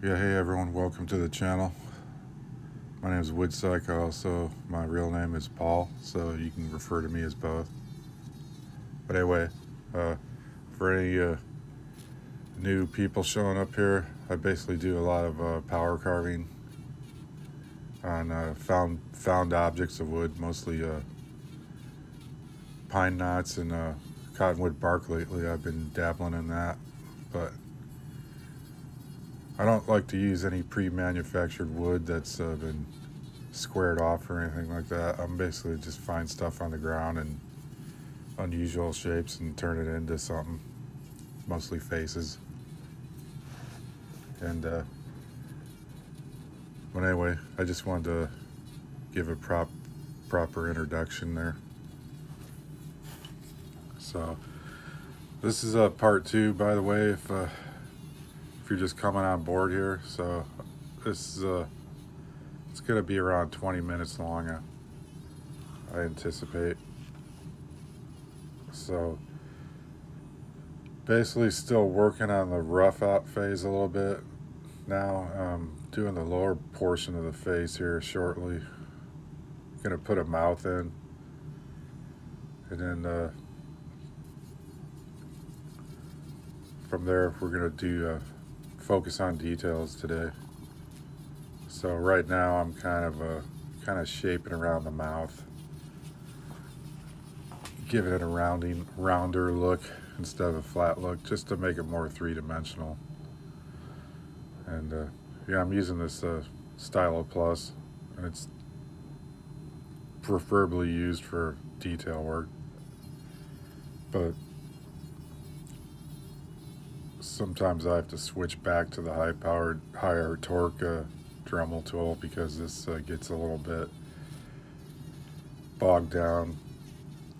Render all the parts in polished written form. Yeah, hey everyone, welcome to the channel. My name is Wood-Psyche, also my real name is Paul, so you can refer to me as both. But anyway, for any new people showing up here, I basically do a lot of power carving on found objects of wood, mostly pine knots and cottonwood bark lately. I've been dabbling in that, but I don't like to use any pre-manufactured wood that's been squared off or anything like that. I'm basically just find stuff on the ground in unusual shapes and turn it into something, mostly faces. And but anyway, I just wanted to give a proper introduction there. So this is part two, by the way, if you're just coming on board here. So this is it's gonna be around 20 minutes long, I anticipate. So basically still working on the rough out phase a little bit now. Doing the lower portion of the face here shortly. Gonna put a mouth in, and then from there we're gonna do focus on details today. So right now I'm kind of shaping around the mouth, giving it a rounder look instead of a flat look, just to make it more three-dimensional. And yeah, I'm using this Stylo Plus, and it's preferably used for detail work, but sometimes I have to switch back to the higher torque Dremel tool, because this gets a little bit bogged down.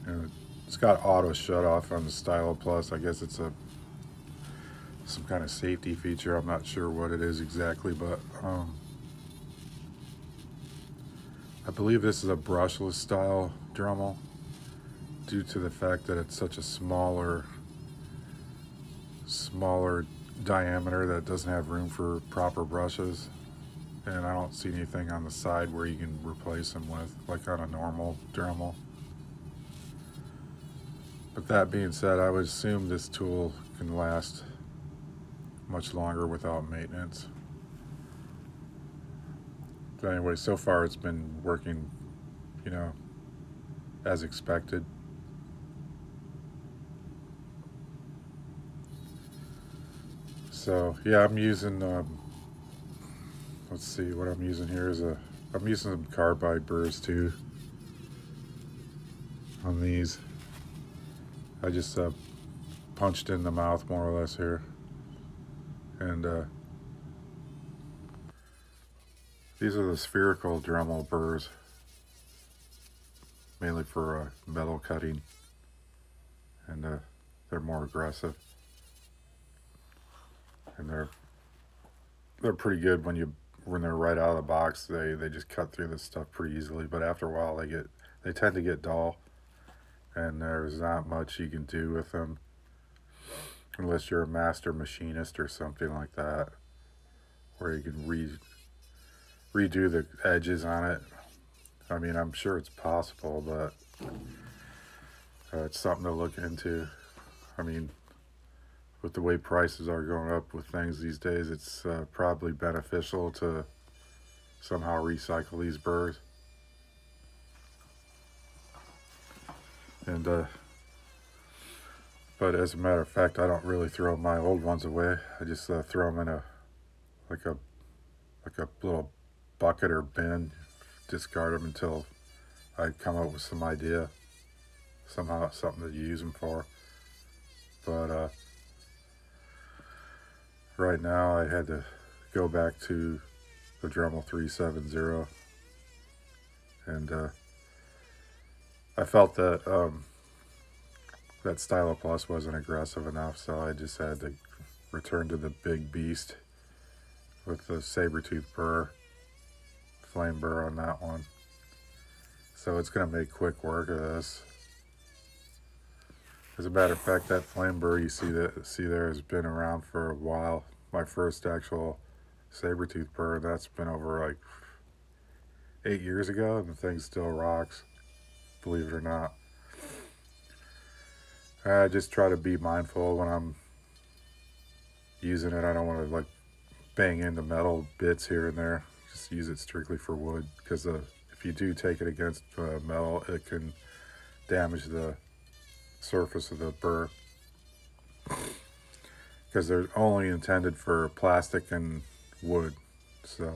And it's got auto shut off on the Stylo Plus. I guess it's some kind of safety feature. I'm not sure what it is exactly, but I believe this is a brushless style Dremel, due to the fact that it's such a smaller diameter that doesn't have room for proper brushes, and I don't see anything on the side where you can replace them with, like on a normal Dremel. But that being said, I would assume this tool can last much longer without maintenance. But anyway, so far it's been working, you know, as expected. So yeah, I'm using, let's see, what I'm using here is I'm using some carbide burrs too on these. I just punched in the mouth more or less here. And these are the spherical Dremel burrs, mainly for metal cutting, and they're more aggressive. And they're pretty good when they're right out of the box. They just cut through this stuff pretty easily, but after a while they tend to get dull, and there's not much you can do with them unless you're a master machinist or something like that, where you can redo the edges on it. I mean, I'm sure it's possible, but it's something to look into. I mean, with the way prices are going up with things these days, it's probably beneficial to somehow recycle these burrs. And but as a matter of fact, I don't really throw my old ones away. I just throw them in a little bucket or bin, discard them until I come up with some idea, somehow something to use them for. But right now, I had to go back to the Dremel 370, and I felt that that Stylo Plus wasn't aggressive enough, so I just had to return to the big beast with the Saburrtooth burr, flame burr on that one. So it's going to make quick work of this. As a matter of fact, that flame burr you see there has been around for a while. My first actual Saburrtooth purr. That's been over like 8 years ago, and the thing still rocks, believe it or not. I just try to be mindful when I'm using it. I don't want to like bang into metal bits here and there. Just use it strictly for wood, because if you do take it against metal, it can damage the surface of the burr, because they're only intended for plastic and wood. So,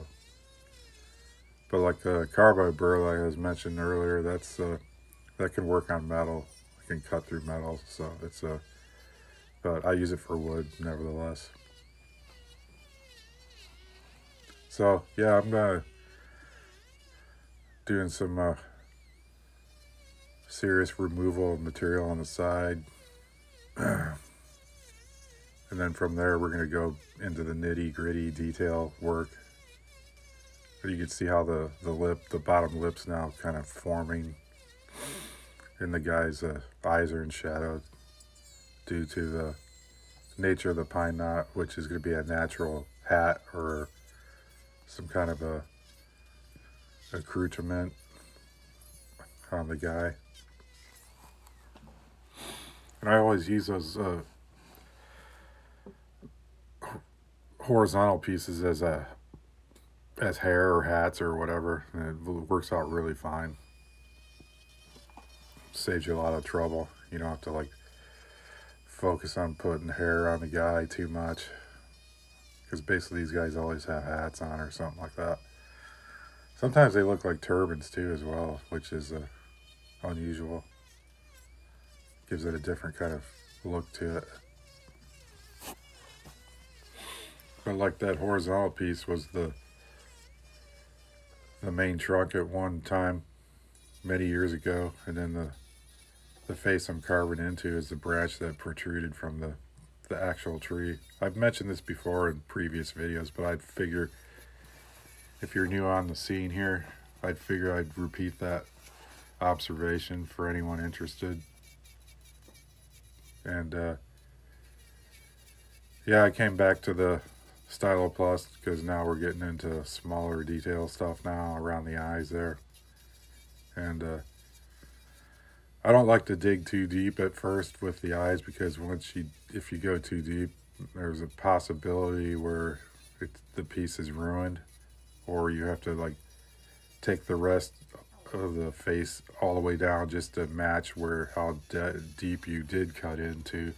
but like the carbide burr, like I was mentioned earlier, that's that can work on metal. It can cut through metal. So it's a, but I use it for wood nevertheless. So yeah, I'm gonna doing some serious removal of material on the side. And then from there, we're gonna go into the nitty gritty detail work. You can see how the lip, the bottom lip's now kind of forming, and the guy's eyes are in shadow due to the nature of the pine knot, which is gonna be a natural hat or some kind of a accoutrement on the guy. And I always use those horizontal pieces as hair or hats or whatever, and it works out really fine. Saves you a lot of trouble. You don't have to like focus on putting hair on the guy too much, because basically these guys always have hats on or something like that. Sometimes they look like turbans too as well, which is unusual. Gives it a different kind of look to it. But like that horizontal piece was the main trunk at one time many years ago, and then the face I'm carving into is the branch that protruded from the actual tree. I've mentioned this before in previous videos, but I'd figure, if you're new on the scene here, I'd figure I'd repeat that observation for anyone interested. And yeah, I came back to the Stylo Plus because now we're getting into smaller detail stuff now around the eyes there. And I don't like to dig too deep at first with the eyes, because once if you go too deep, there's a possibility where the piece is ruined, or you have to like take the rest of the face all the way down just to match how deep you did cut into.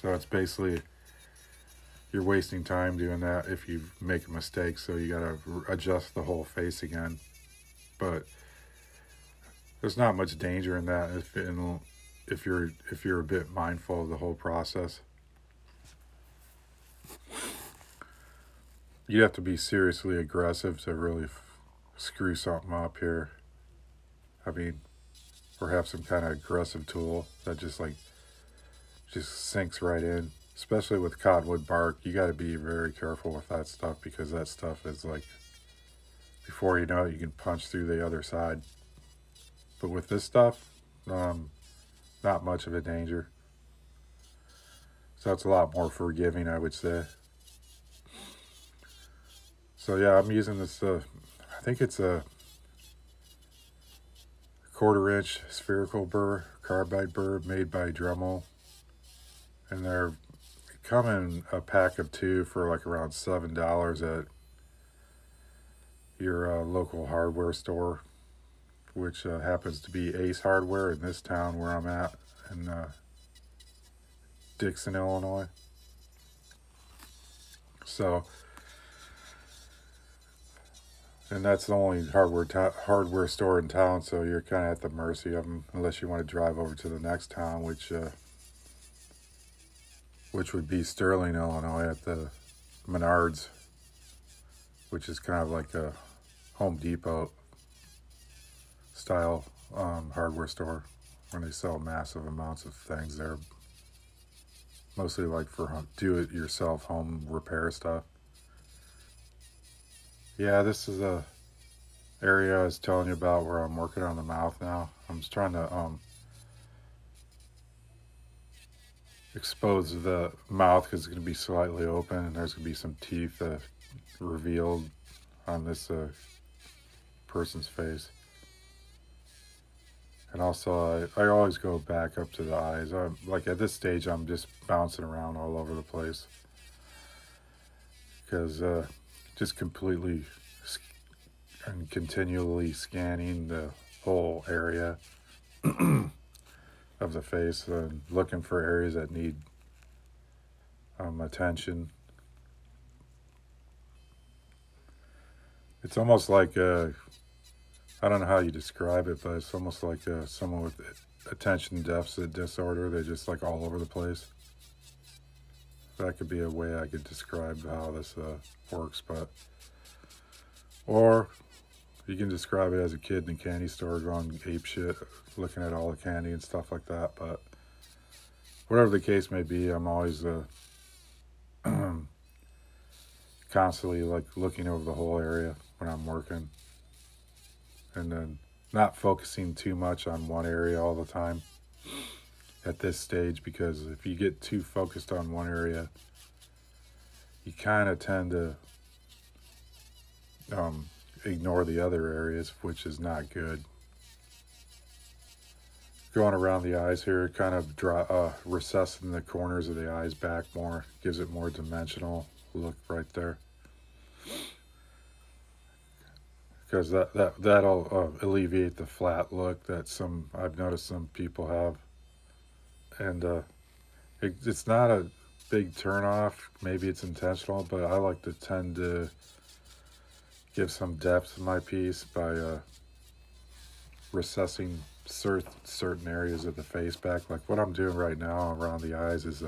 So it's basically, you're wasting time doing that if you make a mistake, so you gotta adjust the whole face again. But there's not much danger in that if you're a bit mindful of the whole process. You have to be seriously aggressive to really screw something up here. I mean, or have some kind of aggressive tool that just sinks right in. Especially with cottonwood bark, you got to be very careful with that stuff, because that stuff is like, before you know it, you can punch through the other side. But with this stuff, not much of a danger. So it's a lot more forgiving, I would say. So yeah, I'm using this, I think it's a 1/4 inch spherical burr, carbide burr, made by Dremel. And they're coming a pack of 2 for like around $7 at your local hardware store, which happens to be Ace Hardware in this town where I'm at, in Dixon, Illinois. So, and that's the only hardware store in town, so you're kind of at the mercy of them, unless you want to drive over to the next town, which would be Sterling, Illinois, at the Menards, which is kind of like a Home Depot style hardware store, when they sell massive amounts of things there, mostly like for do-it-yourself home repair stuff. Yeah, this is a area I was telling you about where I'm working on the mouth now. I'm just trying to expose the mouth, because it's going to be slightly open, and there's going to be some teeth revealed on this person's face. And also, I always go back up to the eyes. Like at this stage, I'm just bouncing around all over the place because just completely and continually scanning the whole area of the face and looking for areas that need attention. It's almost like I don't know how you describe it, but it's almost like someone with attention deficit disorder. They're just like all over the place. That could be a way I could describe how this works, but or you can describe it as a kid in a candy store going apeshit, looking at all the candy and stuff like that. But whatever the case may be, I'm always constantly like looking over the whole area when I'm working, and then not focusing too much on one area all the time at this stage, because if you get too focused on one area, you kind of tend to ignore the other areas, which is not good. Going around the eyes here, kind of recessing the corners of the eyes back more, gives it more dimensional look right there, because that'll alleviate the flat look that I've noticed some people have, and it's not a big turnoff. Maybe it's intentional, but I like to tend to give some depth to my piece by recessing certain areas of the face back. Like what I'm doing right now around the eyes is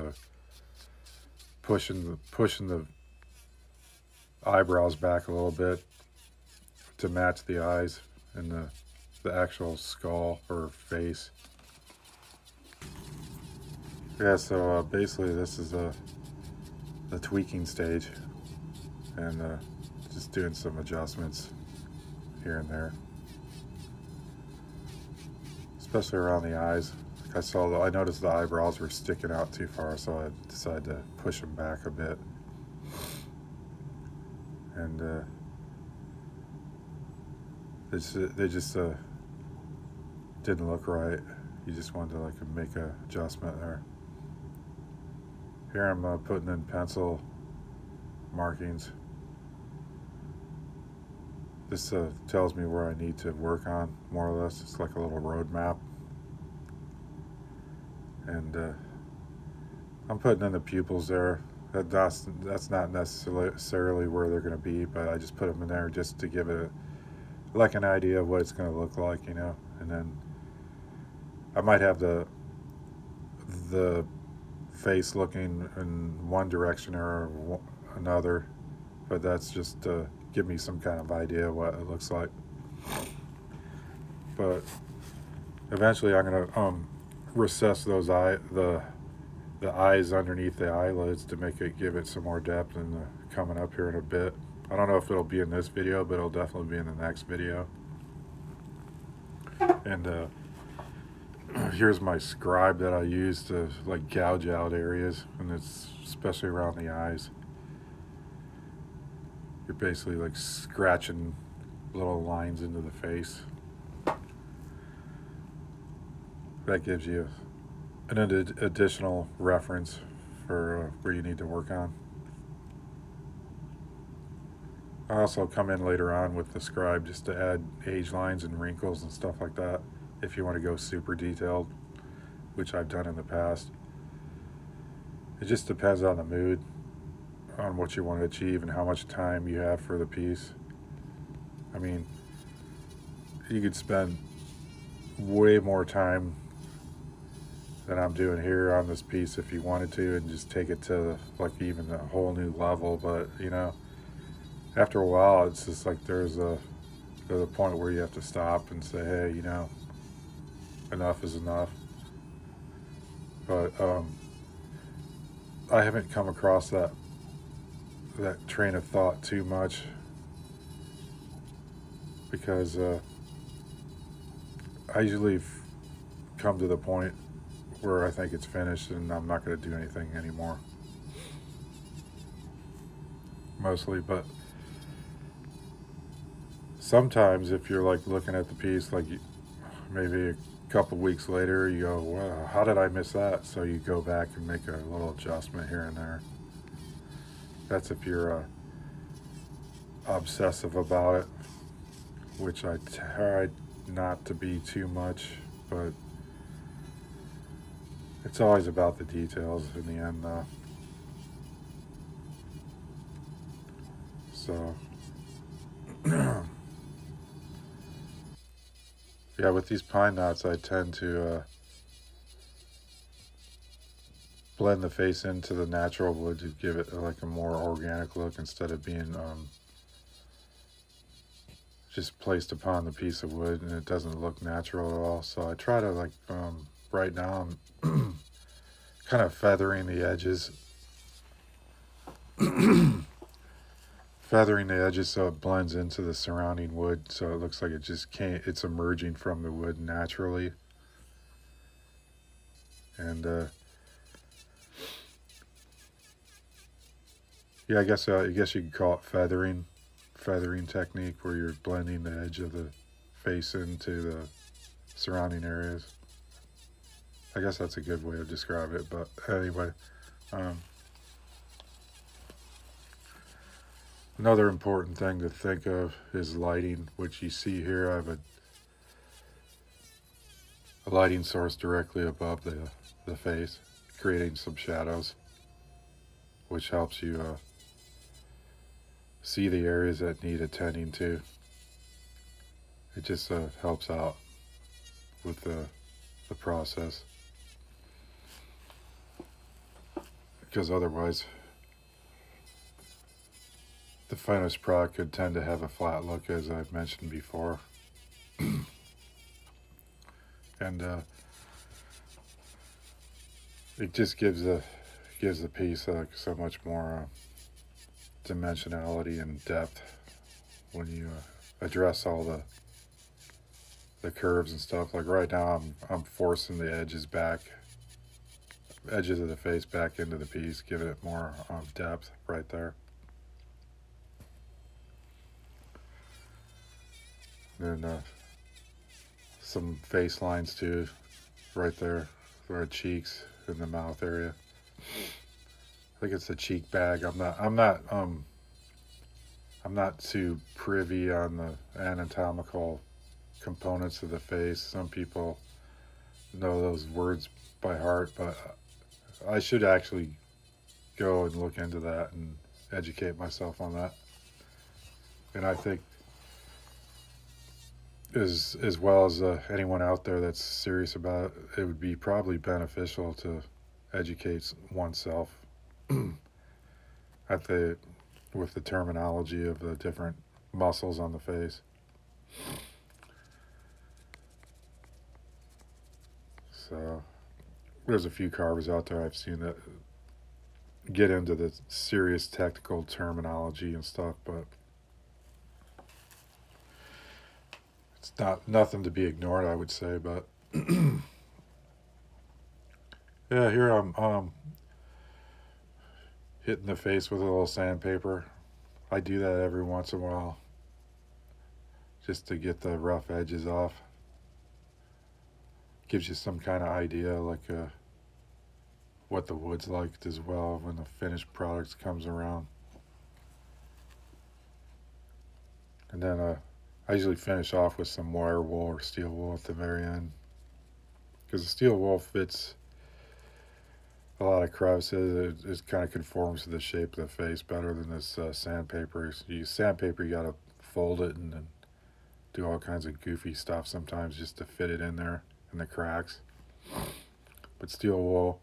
pushing the eyebrows back a little bit to match the eyes and the actual skull or face. Yeah, so basically this is the tweaking stage, and just doing some adjustments here and there, especially around the eyes. Like I noticed the eyebrows were sticking out too far, so I decided to push them back a bit, and they just didn't look right. You just wanted to like make an adjustment there. Here I'm putting in pencil markings. This tells me where I need to work on, more or less. It's like a little road map. And I'm putting in the pupils there. That's not necessarily where they're gonna be, but I just put them in there just to give it like an idea of what it's gonna look like, you know? And then I might have the face looking in one direction or another, but that's just give me some kind of idea what it looks like. But eventually I'm gonna recess those the eyes underneath the eyelids to give it some more depth, and coming up here in a bit. I don't know if it'll be in this video, but it'll definitely be in the next video. And here's my scribe that I use to like gouge out areas, and it's especially around the eyes. You're basically like scratching little lines into the face. That gives you an additional reference for where you need to work on. I also come in later on with the scribe just to add age lines and wrinkles and stuff like that, if you want to go super detailed, which I've done in the past. It just depends on the mood, on what you want to achieve and how much time you have for the piece. I mean, you could spend way more time than I'm doing here on this piece if you wanted to, and just take it to like even a whole new level. But you know, after a while, it's just like there's a point where you have to stop and say, hey, you know, enough is enough. But I haven't come across that train of thought too much, because I usually come to the point where I think it's finished and I'm not going to do anything anymore, mostly. But sometimes if you're like looking at the piece, like maybe a couple weeks later, you go, wow, how did I miss that? So you go back and make a little adjustment here and there. That's if you're obsessive about it, which I tried not to be too much, but it's always about the details in the end though. So yeah, with these pine knots I tend to blend the face into the natural wood to give it like a more organic look instead of being just placed upon the piece of wood, and it doesn't look natural at all. So I try to like right now I'm kind of feathering the edges so it blends into the surrounding wood, so it looks like it just can't, it's emerging from the wood naturally. And yeah, I guess you could call it feathering technique, where you're blending the edge of the face into the surrounding areas. I guess that's a good way to describe it, but anyway. Another important thing to think of is lighting, which you see here. I have a lighting source directly above the face, creating some shadows, which helps you see the areas that need attending to. It just helps out with the process, because otherwise the finished product could tend to have a flat look, as I've mentioned before. And it just gives the piece so much more dimensionality and depth when you address all the curves and stuff. Like right now I'm forcing the edges of the face back into the piece, giving it more depth right there. And some face lines too, right there, for our cheeks in the mouth area. I think it's the cheek bag. I'm not too privy on the anatomical components of the face. Some people know those words by heart, but I should actually go and look into that and educate myself on that. And I think as well as anyone out there that's serious about it, it would be probably beneficial to educate oneself with the terminology of the different muscles on the face. So there's a few carvers out there I've seen that get into the serious technical terminology and stuff, but it's nothing to be ignored, I would say. But yeah, here I'm hitting the face with a little sandpaper. I do that every once in a while just to get the rough edges off. Gives you some kind of idea like what the wood's like as well when the finished product comes around. And then I usually finish off with some wire wool or steel wool at the very end, because the steel wool fits a lot of crevices. It kind of conforms to the shape of the face better than this sandpaper. So you use sandpaper, you gotta fold it and then do all kinds of goofy stuff sometimes just to fit it in there in the cracks. But steel wool,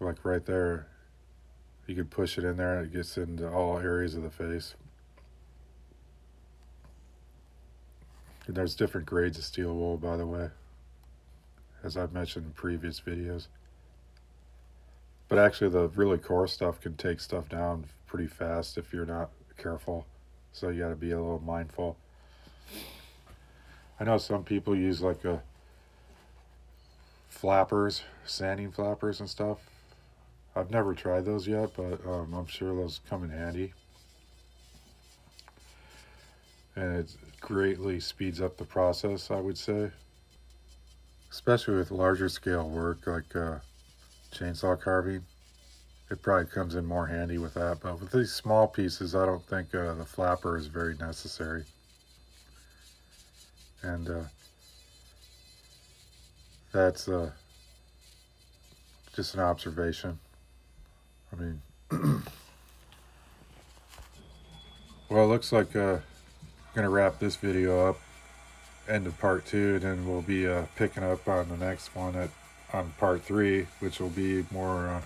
like right there, you can push it in there and it gets into all areas of the face. And there's different grades of steel wool, by the way, as I've mentioned in previous videos. But actually the really coarse stuff can take stuff down pretty fast if you're not careful, so you got to be a little mindful. I know some people use like flappers, sanding flappers and stuff. I've never tried those yet, but I'm sure those come in handy. and it greatly speeds up the process, I would say, especially with larger scale work like chainsaw carving. It probably comes in more handy with that, but with these small pieces, I don't think the flapper is very necessary. And that's just an observation. I mean, well, it looks like I'm going to wrap this video up, end of part 2, and then we'll be picking up on the next one on part 3, which will be more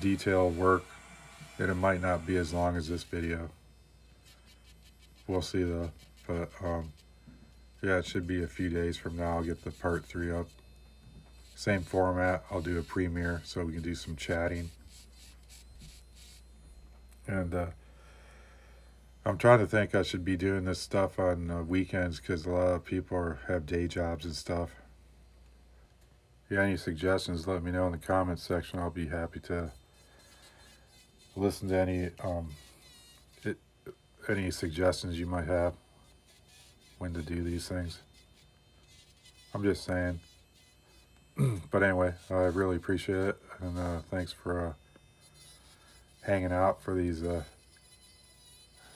detailed work, and it might not be as long as this video. We'll see though. But yeah, it should be a few days from now. I'll get the part 3 up. Same format. I'll do a premiere so we can do some chatting. And I'm trying to think, I should be doing this stuff on weekends because a lot of people have day jobs and stuff. Yeah, any suggestions, let me know in the comments section. I'll be happy to listen to any suggestions you might have when to do these things. I'm just saying. But anyway, I really appreciate it, and thanks for hanging out for these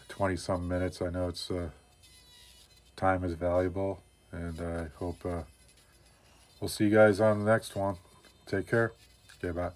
20-some minutes. I know it's time is valuable, and I hope we'll see you guys on the next one. Take care. Okay, bye.